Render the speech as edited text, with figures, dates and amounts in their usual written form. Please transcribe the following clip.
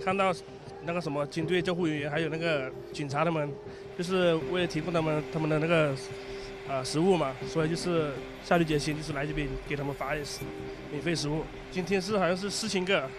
看到那个什么警队救护人员还有那个警察他们，就是为了提供他们的那个食物嘛，所以就是下定决心就是来这边给他们发免费食物。今天是好像是4000个。